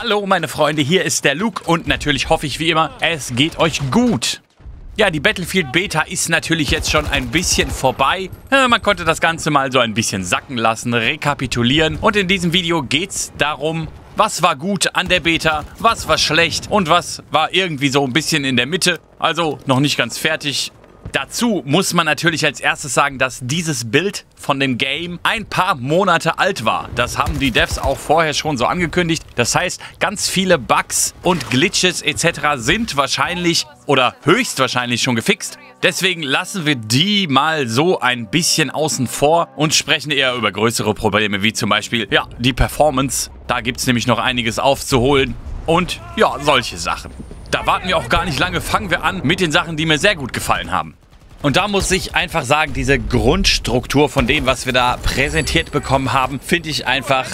Hallo meine Freunde, hier ist der Luke und natürlich hoffe ich wie immer, es geht euch gut. Ja, die Battlefield Beta ist natürlich jetzt schon ein bisschen vorbei. Ja, man konnte das Ganze mal so ein bisschen sacken lassen, rekapitulieren. Und in diesem Video geht es darum, was war gut an der Beta, was war schlecht und was war irgendwie so ein bisschen in der Mitte. Also noch nicht ganz fertig. Dazu muss man natürlich als erstes sagen, dass dieses Bild von dem Game ein paar Monate alt war. Das haben die Devs auch vorher schon so angekündigt. Das heißt, ganz viele Bugs und Glitches etc. sind wahrscheinlich oder höchstwahrscheinlich schon gefixt. Deswegen lassen wir die mal so ein bisschen außen vor und sprechen eher über größere Probleme, wie zum Beispiel ja, die Performance. Da gibt es nämlich noch einiges aufzuholen und ja, solche Sachen. Da warten wir auch gar nicht lange, fangen wir an mit den Sachen, die mir sehr gut gefallen haben. Und da muss ich einfach sagen, diese Grundstruktur von dem, was wir da präsentiert bekommen haben, finde ich einfach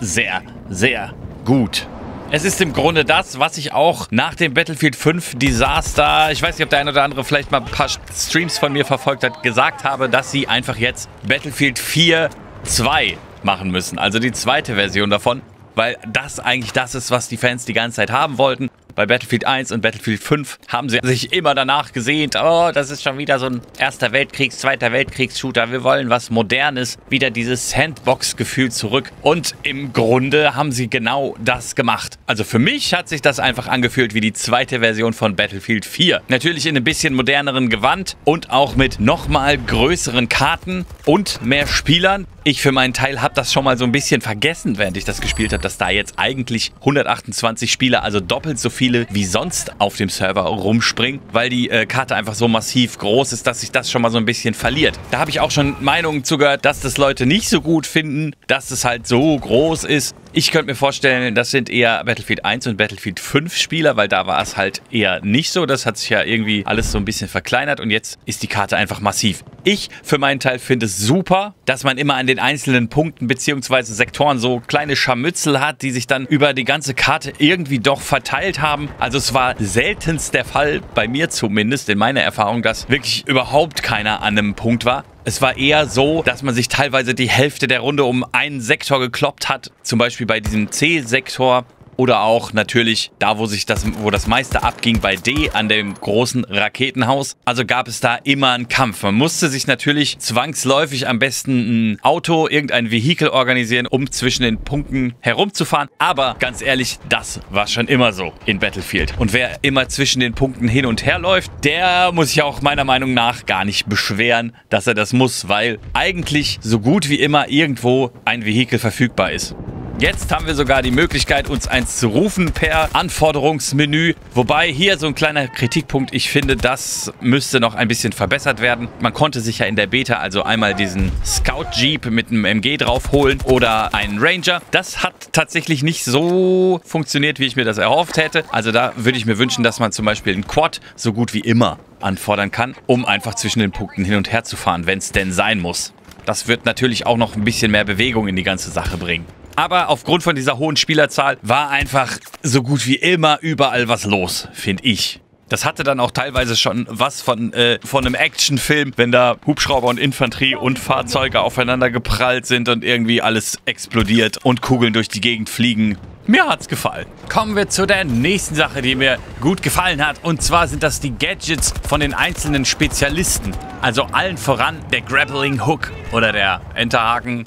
sehr, sehr gut. Es ist im Grunde das, was ich auch nach dem Battlefield 5 Desaster, ich weiß nicht, ob der ein oder andere vielleicht mal ein paar Streams von mir verfolgt hat, gesagt habe, dass sie einfach jetzt Battlefield 4.2 machen müssen. Also die zweite Version davon, weil das eigentlich das ist, was die Fans die ganze Zeit haben wollten. Bei Battlefield 1 und Battlefield 5 haben sie sich immer danach gesehnt, oh, das ist schon wieder so ein Erster Weltkriegs-, Zweiter Weltkriegs-Shooter. Wir wollen was Modernes, wieder dieses Sandbox-Gefühl zurück. Und im Grunde haben sie genau das gemacht. Also für mich hat sich das einfach angefühlt wie die zweite Version von Battlefield 4. Natürlich in ein bisschen moderneren Gewand und auch mit nochmal größeren Karten und mehr Spielern. Ich für meinen Teil habe das schon mal so ein bisschen vergessen, während ich das gespielt habe, dass da jetzt eigentlich 128 Spieler, also doppelt so viele wie sonst auf dem Server rumspringen, weil die Karte einfach so massiv groß ist, dass sich das schon mal so ein bisschen verliert. Da habe ich auch schon Meinungen zugehört, dass das Leute nicht so gut finden, dass es halt so groß ist. Ich könnte mir vorstellen, das sind eher Battlefield 1 und Battlefield 5 Spieler, weil da war es halt eher nicht so. Das hat sich ja irgendwie alles so ein bisschen verkleinert und jetzt ist die Karte einfach massiv. Ich für meinen Teil finde es super, dass man immer an den einzelnen Punkten bzw. Sektoren so kleine Scharmützel hat, die sich dann über die ganze Karte irgendwie doch verteilt haben. Also es war seltenst der Fall, bei mir zumindest, in meiner Erfahrung, dass wirklich überhaupt keiner an einem Punkt war. Es war eher so, dass man sich teilweise die Hälfte der Runde um einen Sektor gekloppt hat. Zum Beispiel bei diesem C-Sektor oder auch natürlich da, wo das meiste abging, bei D an dem großen Raketenhaus. Also gab es da immer einen Kampf. Man musste sich natürlich zwangsläufig am besten ein Auto, irgendein Vehikel organisieren, um zwischen den Punkten herumzufahren. Aber ganz ehrlich, das war schon immer so in Battlefield. Und wer immer zwischen den Punkten hin und her läuft, der muss sich auch meiner Meinung nach gar nicht beschweren, dass er das muss, weil eigentlich so gut wie immer irgendwo ein Vehikel verfügbar ist. Jetzt haben wir sogar die Möglichkeit, uns eins zu rufen per Anforderungsmenü. Wobei hier so ein kleiner Kritikpunkt, ich finde, das müsste noch ein bisschen verbessert werden. Man konnte sich ja in der Beta also einmal diesen Scout Jeep mit einem MG drauf holen oder einen Ranger. Das hat tatsächlich nicht so funktioniert, wie ich mir das erhofft hätte. Also da würde ich mir wünschen, dass man zum Beispiel einen Quad so gut wie immer anfordern kann, um einfach zwischen den Punkten hin und her zu fahren, wenn es denn sein muss. Das wird natürlich auch noch ein bisschen mehr Bewegung in die ganze Sache bringen. Aber aufgrund von dieser hohen Spielerzahl war einfach so gut wie immer überall was los, finde ich. Das hatte dann auch teilweise schon was von einem Actionfilm, wenn da Hubschrauber und Infanterie und Fahrzeuge aufeinander geprallt sind und irgendwie alles explodiert und Kugeln durch die Gegend fliegen. Mir hat's gefallen. Kommen wir zu der nächsten Sache, die mir gut gefallen hat. Und zwar sind das die Gadgets von den einzelnen Spezialisten. Also allen voran der Grappling Hook oder der Enterhaken.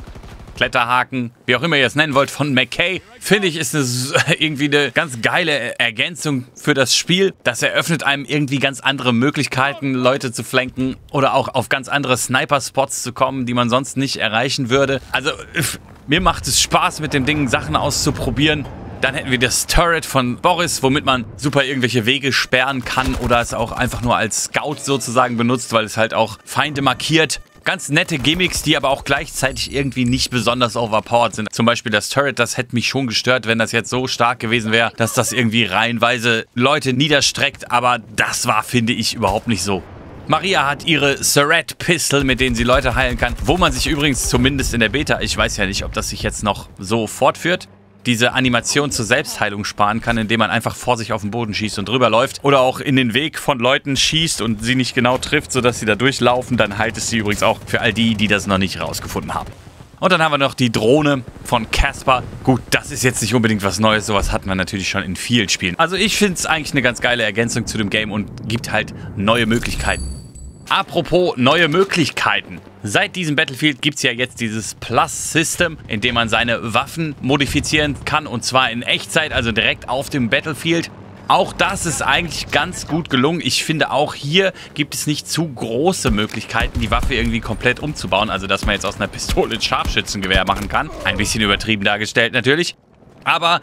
Kletterhaken, wie auch immer ihr es nennen wollt, von McKay, finde ich, ist irgendwie eine ganz geile Ergänzung für das Spiel. Das eröffnet einem irgendwie ganz andere Möglichkeiten, Leute zu flanken oder auch auf ganz andere Sniper-Spots zu kommen, die man sonst nicht erreichen würde. Also, mir macht es Spaß, mit dem Ding Sachen auszuprobieren. Dann hätten wir das Turret von Boris, womit man super irgendwelche Wege sperren kann oder es auch einfach nur als Scout sozusagen benutzt, weil es halt auch Feinde markiert. Ganz nette Gimmicks, die aber auch gleichzeitig irgendwie nicht besonders overpowered sind. Zum Beispiel das Turret, das hätte mich schon gestört, wenn das jetzt so stark gewesen wäre, dass das irgendwie reihenweise Leute niederstreckt. Aber das war, finde ich, überhaupt nicht so. Maria hat ihre Serret Pistol, mit denen sie Leute heilen kann. Wo man sich übrigens zumindest in der Beta, ich weiß ja nicht, ob das sich jetzt noch so fortführt, diese Animation zur Selbstheilung sparen kann, indem man einfach vor sich auf den Boden schießt und drüber läuft. Oder auch in den Weg von Leuten schießt und sie nicht genau trifft, sodass sie da durchlaufen. Dann heilt es sie übrigens auch für all die, die das noch nicht rausgefunden haben. Und dann haben wir noch die Drohne von Casper. Gut, das ist jetzt nicht unbedingt was Neues. Sowas hatten wir natürlich schon in vielen Spielen. Also ich finde es eigentlich eine ganz geile Ergänzung zu dem Game und gibt halt neue Möglichkeiten. Apropos neue Möglichkeiten. Seit diesem Battlefield gibt es ja jetzt dieses Plus-System, in dem man seine Waffen modifizieren kann. Und zwar in Echtzeit, also direkt auf dem Battlefield. Auch das ist eigentlich ganz gut gelungen. Ich finde, auch hier gibt es nicht zu große Möglichkeiten, die Waffe irgendwie komplett umzubauen. Also, dass man jetzt aus einer Pistole ein Scharfschützengewehr machen kann. Ein bisschen übertrieben dargestellt natürlich. Aber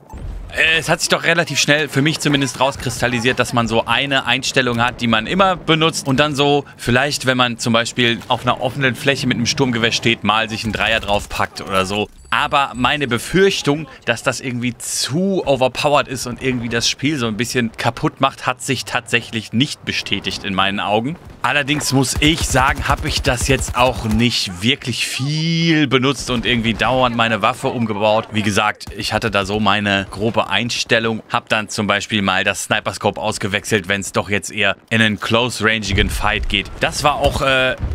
es hat sich doch relativ schnell, für mich zumindest, rauskristallisiert, dass man so eine Einstellung hat, die man immer benutzt. Und dann so, vielleicht, wenn man zum Beispiel auf einer offenen Fläche mit einem Sturmgewehr steht, mal sich einen Dreier draufpackt oder so. Aber meine Befürchtung, dass das irgendwie zu overpowered ist und irgendwie das Spiel so ein bisschen kaputt macht, hat sich tatsächlich nicht bestätigt in meinen Augen. Allerdings muss ich sagen, habe ich das jetzt auch nicht wirklich viel benutzt und irgendwie dauernd meine Waffe umgebaut. Wie gesagt, ich hatte da so meine grobe Einstellung, habe dann zum Beispiel mal das Sniper-Scope ausgewechselt, wenn es doch jetzt eher in einen close-rangigen Fight geht. Das war auch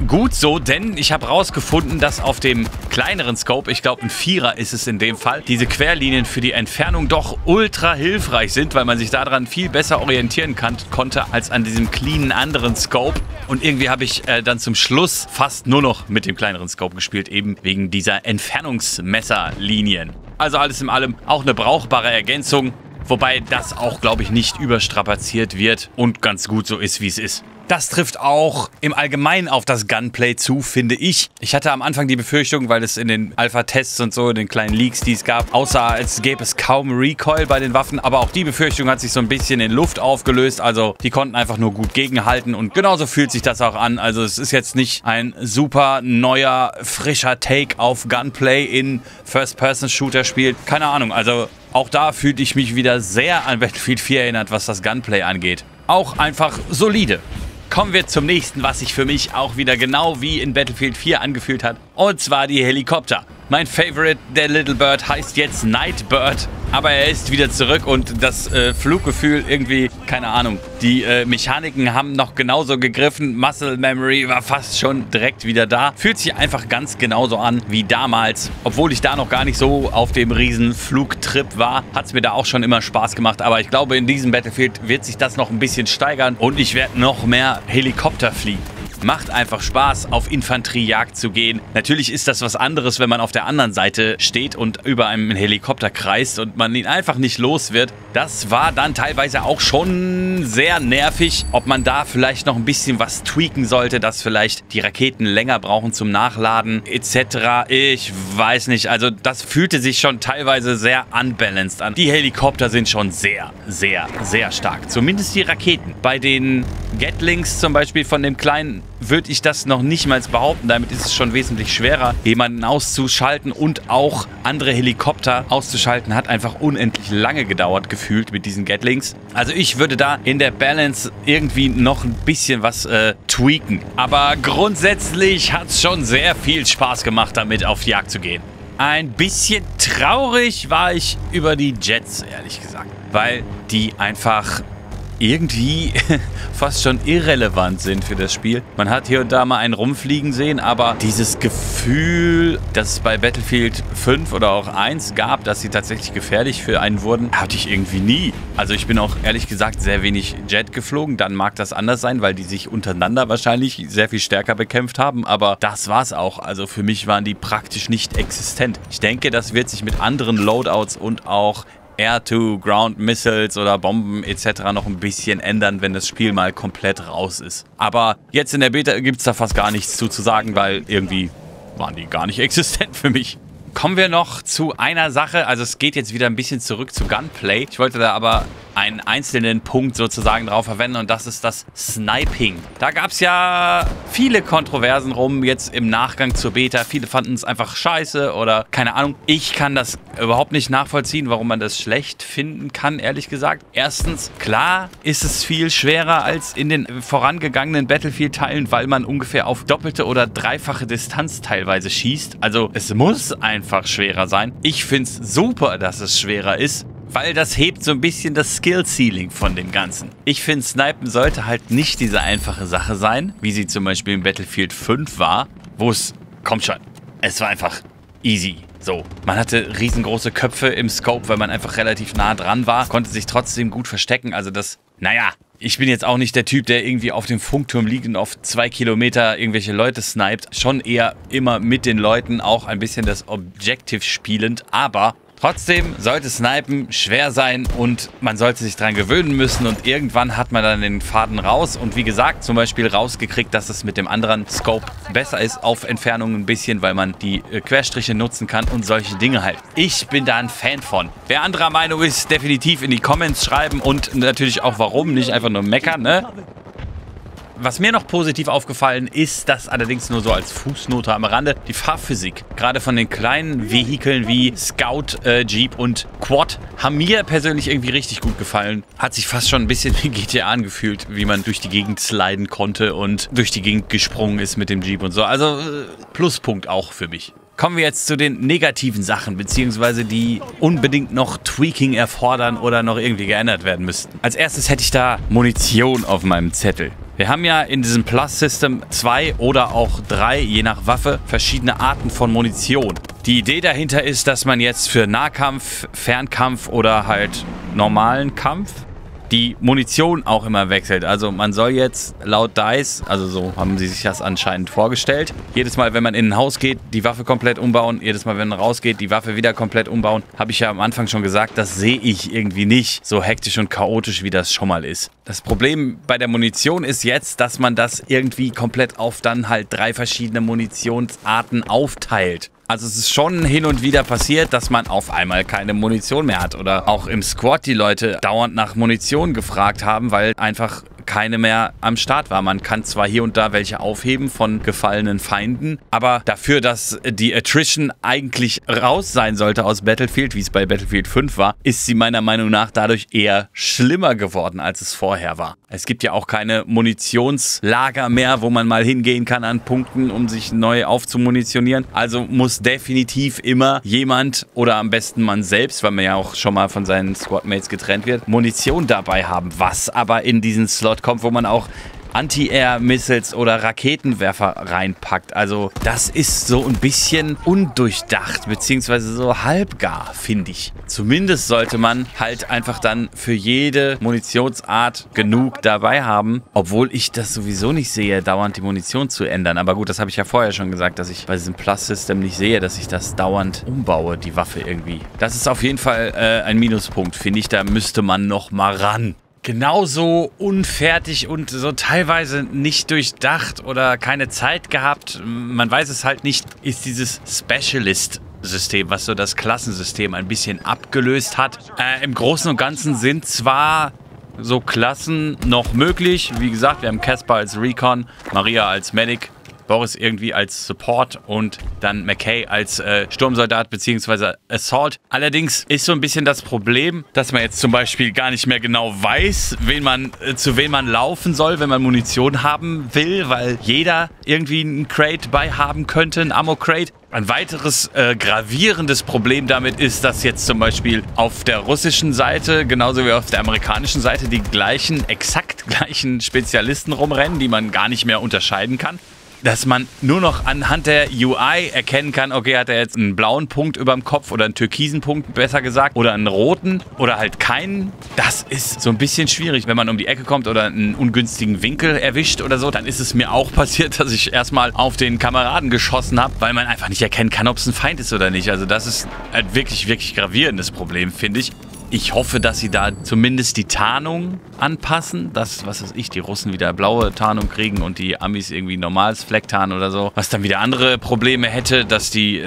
gut so, denn ich habe rausgefunden, dass auf dem kleineren Scope, ich glaube ein 4er ist es in dem Fall, diese Querlinien für die Entfernung doch ultra hilfreich sind, weil man sich daran viel besser orientieren konnte als an diesem cleanen anderen Scope. Und irgendwie habe ich dann zum Schluss fast nur noch mit dem kleineren Scope gespielt, eben wegen dieser Entfernungsmesserlinien. Also alles in allem auch eine brauchbare Ergänzung, wobei das auch, glaube ich, nicht überstrapaziert wird und ganz gut so ist, wie es ist. Das trifft auch im Allgemeinen auf das Gunplay zu, finde ich. Ich hatte am Anfang die Befürchtung, weil es in den Alpha-Tests und so, in den kleinen Leaks, die es gab, aussah, als gäbe es kaum Recoil bei den Waffen. Aber auch die Befürchtung hat sich so ein bisschen in Luft aufgelöst. Also die konnten einfach nur gut gegenhalten und genauso fühlt sich das auch an. Also es ist jetzt nicht ein super neuer, frischer Take auf Gunplay in First-Person-Shooter-Spiel. Keine Ahnung, also auch da fühlte ich mich wieder sehr an Battlefield 4 erinnert, was das Gunplay angeht. Auch einfach solide. Kommen wir zum nächsten, was sich für mich auch wieder genau wie in Battlefield 4 angefühlt hat. Und zwar die Helikopter. Mein Favorite, der Little Bird, heißt jetzt Nightbird. Aber er ist wieder zurück und das Fluggefühl irgendwie, keine Ahnung. Die Mechaniken haben noch genauso gegriffen. Muscle Memory war fast schon direkt wieder da. Fühlt sich einfach ganz genauso an wie damals. Obwohl ich da noch gar nicht so auf dem riesen Flugtrip war, hat es mir da auch schon immer Spaß gemacht. Aber ich glaube, in diesem Battlefield wird sich das noch ein bisschen steigern und ich werde noch mehr Helikopter fliegen. Macht einfach Spaß, auf Infanteriejagd zu gehen. Natürlich ist das was anderes, wenn man auf der anderen Seite steht und über einem Helikopter kreist und man ihn einfach nicht los wird. Das war dann teilweise auch schon sehr nervig. Ob man da vielleicht noch ein bisschen was tweaken sollte, dass vielleicht die Raketen länger brauchen zum Nachladen etc. Ich weiß nicht. Also das fühlte sich schon teilweise sehr unbalanced an. Die Helikopter sind schon sehr, sehr, sehr stark. Zumindest die Raketen. Bei den Gatlings zum Beispiel von dem kleinen würde ich das noch nicht mal behaupten. Damit ist es schon wesentlich schwerer, jemanden auszuschalten und auch andere Helikopter auszuschalten. Hat einfach unendlich lange gedauert, gefühlt, mit diesen Gatlings. Also ich würde da in der Balance irgendwie noch ein bisschen was tweaken. Aber grundsätzlich hat es schon sehr viel Spaß gemacht, damit auf die Jagd zu gehen. Ein bisschen traurig war ich über die Jets, ehrlich gesagt. Weil die einfach irgendwie fast schon irrelevant sind für das Spiel. Man hat hier und da mal einen rumfliegen sehen, aber dieses Gefühl, dass es bei Battlefield 5 oder auch 1 gab, dass sie tatsächlich gefährlich für einen wurden, hatte ich irgendwie nie. Also ich bin auch ehrlich gesagt sehr wenig Jet geflogen. Dann mag das anders sein, weil die sich untereinander wahrscheinlich sehr viel stärker bekämpft haben, aber das war's auch. Also für mich waren die praktisch nicht existent. Ich denke, das wird sich mit anderen Loadouts und auch Air-to-Ground-Missiles oder Bomben etc. noch ein bisschen ändern, wenn das Spiel mal komplett raus ist. Aber jetzt in der Beta gibt es da fast gar nichts zu sagen, weil irgendwie waren die gar nicht existent für mich. Kommen wir noch zu einer Sache, also es geht jetzt wieder ein bisschen zurück zu Gunplay. Ich wollte da aber einen einzelnen Punkt sozusagen drauf verwenden und das ist das Sniping. Da gab es ja viele Kontroversen rum jetzt im Nachgang zur Beta. Viele fanden es einfach scheiße oder keine Ahnung. Ich kann das überhaupt nicht nachvollziehen, warum man das schlecht finden kann, ehrlich gesagt. Erstens, klar ist es viel schwerer als in den vorangegangenen Battlefield-Teilen, weil man ungefähr auf doppelte oder dreifache Distanz teilweise schießt. Also es muss einfach schwerer sein. Ich finde es super, dass es schwerer ist, weil das hebt so ein bisschen das Skill-Ceiling von dem Ganzen. Ich finde, Snipen sollte halt nicht diese einfache Sache sein, wie sie zum Beispiel in Battlefield 5 war, wo es, kommt schon, es war einfach easy. So, man hatte riesengroße Köpfe im Scope, weil man einfach relativ nah dran war, konnte sich trotzdem gut verstecken. Also das, naja, ich bin jetzt auch nicht der Typ, der irgendwie auf dem Funkturm liegt und auf 2 Kilometer irgendwelche Leute sniped. Schon eher immer mit den Leuten auch ein bisschen das Objective spielend, aber trotzdem sollte Snipen schwer sein und man sollte sich dran gewöhnen müssen und irgendwann hat man dann den Faden raus und wie gesagt, zum Beispiel rausgekriegt, dass es mit dem anderen Scope besser ist auf Entfernung ein bisschen, weil man die Querstriche nutzen kann und solche Dinge halt. Ich bin da ein Fan von. Wer anderer Meinung ist, definitiv in die Comments schreiben und natürlich auch warum, nicht einfach nur meckern, ne? Was mir noch positiv aufgefallen ist, das allerdings nur so als Fußnote am Rande, die Fahrphysik. Gerade von den kleinen Vehikeln wie Scout Jeep und Quad haben mir persönlich irgendwie richtig gut gefallen. Hat sich fast schon ein bisschen wie GTA angefühlt, wie man durch die Gegend sliden konnte und durch die Gegend gesprungen ist mit dem Jeep und so. Also Pluspunkt auch für mich. Kommen wir jetzt zu den negativen Sachen, beziehungsweise die unbedingt noch Tweaking erfordern oder noch irgendwie geändert werden müssten. Als erstes hätte ich da Munition auf meinem Zettel. Wir haben ja in diesem Plus-System 2 oder auch 3, je nach Waffe, verschiedene Arten von Munition. Die Idee dahinter ist, dass man jetzt für Nahkampf, Fernkampf oder halt normalen Kampf die Munition auch immer wechselt. Also man soll jetzt laut DICE, also so haben sie sich das anscheinend vorgestellt, jedes Mal, wenn man in ein Haus geht, die Waffe komplett umbauen, jedes Mal, wenn man rausgeht, die Waffe wieder komplett umbauen. Habe ich ja am Anfang schon gesagt, das sehe ich irgendwie nicht so hektisch und chaotisch, wie das schon mal ist. Das Problem bei der Munition ist jetzt, dass man das irgendwie komplett auf dann halt 3 verschiedene Munitionsarten aufteilt. Also es ist schon hin und wieder passiert, dass man auf einmal keine Munition mehr hat oder auch im Squad die Leute dauernd nach Munition gefragt haben, weil einfach keine mehr am Start war. Man kann zwar hier und da welche aufheben von gefallenen Feinden, aber dafür, dass die Attrition eigentlich raus sein sollte aus Battlefield, wie es bei Battlefield 5 war, ist sie meiner Meinung nach dadurch eher schlimmer geworden, als es vorher war. Es gibt ja auch keine Munitionslager mehr, wo man mal hingehen kann an Punkten, um sich neu aufzumunitionieren. Also muss definitiv immer jemand oder am besten man selbst, weil man ja auch schon mal von seinen Squadmates getrennt wird, Munition dabei haben, was aber in diesen Slot kommt, wo man auch Anti-Air-Missiles oder Raketenwerfer reinpackt. Also das ist so ein bisschen undurchdacht, beziehungsweise so halbgar, finde ich. Zumindest sollte man halt einfach dann für jede Munitionsart genug dabei haben, obwohl ich das sowieso nicht sehe, dauernd die Munition zu ändern. Aber gut, das habe ich ja vorher schon gesagt, dass ich bei diesem Plus-System nicht sehe, dass ich das dauernd umbaue, die Waffe irgendwie. Das ist auf jeden Fall ein Minuspunkt, finde ich. Da müsste man noch mal ran. Genauso unfertig und so teilweise nicht durchdacht oder keine Zeit gehabt, man weiß es halt nicht, ist dieses Specialist-System, was so das Klassensystem ein bisschen abgelöst hat. Im Großen und Ganzen sind zwar so Klassen noch möglich, wie gesagt, wir haben Casper als Recon, Maria als Medic, Boris irgendwie als Support und dann McKay als Sturmsoldat bzw. Assault. Allerdings ist so ein bisschen das Problem, dass man jetzt zum Beispiel gar nicht mehr genau weiß, zu wem man laufen soll, wenn man Munition haben will, weil jeder irgendwie einen Crate bei haben könnte, einen Ammo-Crate. Ein weiteres gravierendes Problem damit ist, dass jetzt zum Beispiel auf der russischen Seite, genauso wie auf der amerikanischen Seite, die gleichen, exakt gleichen Spezialisten rumrennen, die man gar nicht mehr unterscheiden kann. Dass man nur noch anhand der UI erkennen kann, okay, hat er jetzt einen blauen Punkt über dem Kopf oder einen türkisen Punkt, besser gesagt, oder einen roten oder halt keinen. Das ist so ein bisschen schwierig, wenn man um die Ecke kommt oder einen ungünstigen Winkel erwischt oder so. Dann ist es mir auch passiert, dass ich erstmal auf den Kameraden geschossen habe, weil man einfach nicht erkennen kann, ob es ein Feind ist oder nicht. Also das ist ein wirklich, wirklich gravierendes Problem, finde ich. Ich hoffe, dass sie da zumindest die Tarnung anpassen, dass, was weiß ich, die Russen wieder blaue Tarnung kriegen und die Amis irgendwie normales Fleck tarnen oder so. Was dann wieder andere Probleme hätte, dass die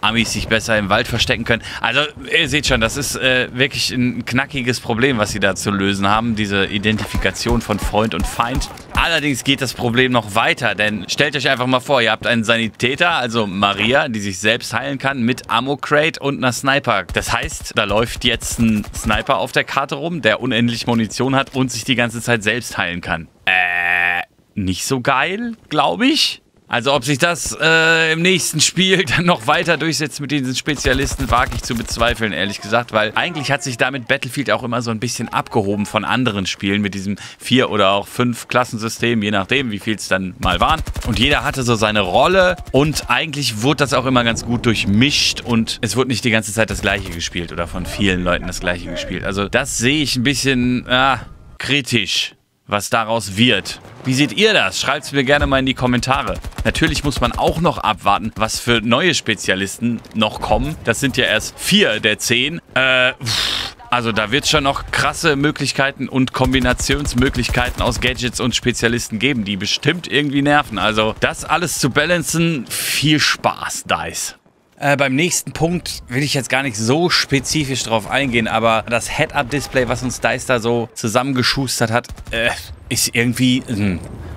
Amis sich besser im Wald verstecken können. Also ihr seht schon, das ist wirklich ein knackiges Problem, was sie da zu lösen haben, diese Identifikation von Freund und Feind. Allerdings geht das Problem noch weiter, denn stellt euch einfach mal vor, ihr habt einen Sanitäter, also Maria, die sich selbst heilen kann, mit Ammo-Crate und einer Sniper. Das heißt, da läuft jetzt ein Sniper auf der Karte rum, der unendlich Munition hat und sich die ganze Zeit selbst heilen kann. Nicht so geil, glaube ich. Also ob sich das im nächsten Spiel dann noch weiter durchsetzt mit diesen Spezialisten, wage ich zu bezweifeln, ehrlich gesagt. Weil eigentlich hat sich damit Battlefield auch immer so ein bisschen abgehoben von anderen Spielen mit diesem 4 oder auch 5 Klassensystem, je nachdem, wie viel es dann mal waren. Und jeder hatte so seine Rolle und eigentlich wurde das auch immer ganz gut durchmischt und es wurde nicht die ganze Zeit das Gleiche gespielt oder von vielen Leuten das Gleiche gespielt. Also das sehe ich ein bisschen kritisch, was daraus wird. Wie seht ihr das? Schreibt es mir gerne mal in die Kommentare. Natürlich muss man auch noch abwarten, was für neue Spezialisten noch kommen. Das sind ja erst 4 der 10. Also da wird es schon noch krasse Möglichkeiten und Kombinationsmöglichkeiten aus Gadgets und Spezialisten geben, die bestimmt irgendwie nerven. Also das alles zu balancen, viel Spaß, DICE. Beim nächsten Punkt will ich jetzt gar nicht so spezifisch drauf eingehen, aber das Head-Up-Display, was uns DICE da so zusammengeschustert hat, ist irgendwie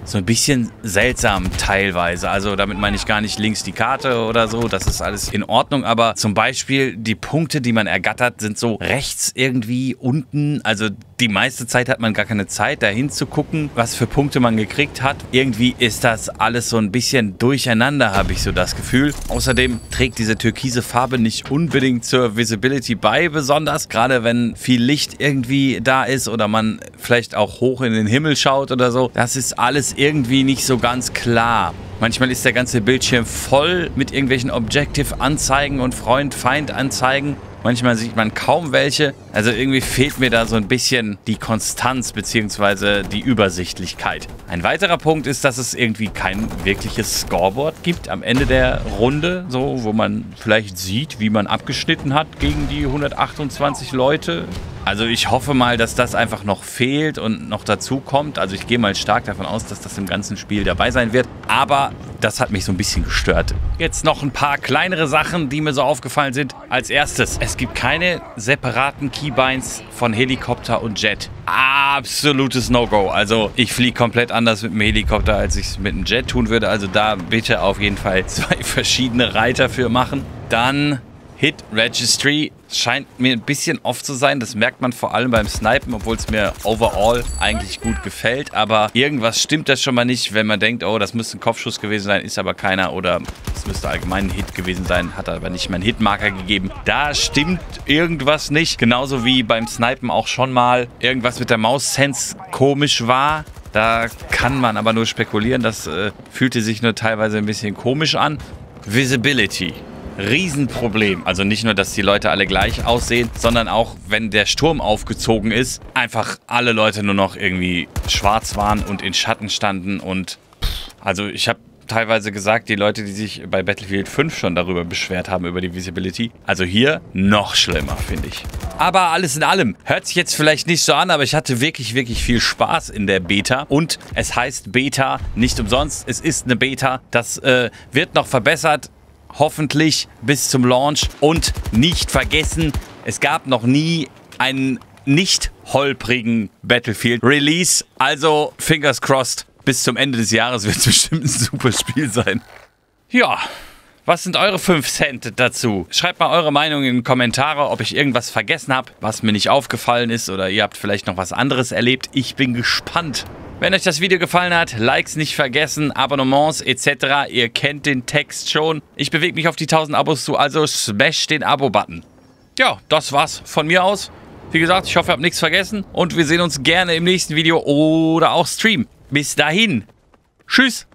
so ein bisschen seltsam teilweise. Also damit meine ich gar nicht links die Karte oder so, das ist alles in Ordnung. Aber zum Beispiel die Punkte, die man ergattert, sind so rechts irgendwie unten. Also die meiste Zeit hat man gar keine Zeit, da hinzugucken, was für Punkte man gekriegt hat. Irgendwie ist das alles so ein bisschen durcheinander, habe ich so das Gefühl. Außerdem trägt diese türkise Farbe nicht unbedingt zur Visibility bei, besonders. Gerade wenn viel Licht irgendwie da ist oder man vielleicht auch hoch in den Himmel schaut oder so. Das ist alles irgendwie nicht so ganz klar. Manchmal ist der ganze Bildschirm voll mit irgendwelchen Objective-Anzeigen und Freund-Feind-Anzeigen. Manchmal sieht man kaum welche. Also irgendwie fehlt mir da so ein bisschen die Konstanz bzw. die Übersichtlichkeit. Ein weiterer Punkt ist, dass es irgendwie kein wirkliches Scoreboard gibt am Ende der Runde, so, wo man vielleicht sieht, wie man abgeschnitten hat gegen die 128 Leute. Also ich hoffe mal, dass das einfach noch fehlt und noch dazu kommt. Also ich gehe mal stark davon aus, dass das im ganzen Spiel dabei sein wird. Aber das hat mich so ein bisschen gestört. Jetzt noch ein paar kleinere Sachen, die mir so aufgefallen sind. Als erstes, es gibt keine separaten Keybinds von Helikopter und Jet. Absolutes No-Go. Also ich fliege komplett anders mit dem Helikopter, als ich es mit dem Jet tun würde. Also da bitte auf jeden Fall 2 verschiedene Reiter für machen. Dann Hit Registry. Scheint mir ein bisschen oft zu sein, das merkt man vor allem beim Snipen, obwohl es mir overall eigentlich gut gefällt, aber irgendwas stimmt das schon mal nicht, wenn man denkt, oh, das müsste ein Kopfschuss gewesen sein, ist aber keiner, oder es müsste allgemein ein Hit gewesen sein, hat aber nicht meinen Hitmarker gegeben. Da stimmt irgendwas nicht, genauso wie beim Snipen auch schon mal irgendwas mit der Maus-Sense komisch war. Da kann man aber nur spekulieren, das fühlte sich nur teilweise ein bisschen komisch an. Visibility. Riesenproblem. Also nicht nur, dass die Leute alle gleich aussehen, sondern auch, wenn der Sturm aufgezogen ist, einfach alle Leute nur noch irgendwie schwarz waren und in Schatten standen und also ich habe teilweise gesagt, die Leute, die sich bei Battlefield 5 schon darüber beschwert haben, über die Visibility. Also hier noch schlimmer, finde ich. Aber alles in allem, hört sich jetzt vielleicht nicht so an, aber ich hatte wirklich, wirklich viel Spaß in der Beta. Und es heißt Beta, nicht umsonst, es ist eine Beta. Das wird noch verbessert. Hoffentlich bis zum Launch. Und nicht vergessen, es gab noch nie einen nicht holprigen Battlefield-Release. Also, fingers crossed, bis zum Ende des Jahres wird es bestimmt ein super Spiel sein. Ja, was sind eure 5 Cent dazu? Schreibt mal eure Meinung in die Kommentare, ob ich irgendwas vergessen habe, was mir nicht aufgefallen ist oder ihr habt vielleicht noch was anderes erlebt. Ich bin gespannt. Wenn euch das Video gefallen hat, Likes nicht vergessen, Abonnements etc. Ihr kennt den Text schon. Ich bewege mich auf die 1000 Abos zu, also smash den Abo-Button. Ja, das war's von mir aus. Wie gesagt, ich hoffe, ihr habt nichts vergessen und wir sehen uns gerne im nächsten Video oder auch Stream. Bis dahin. Tschüss.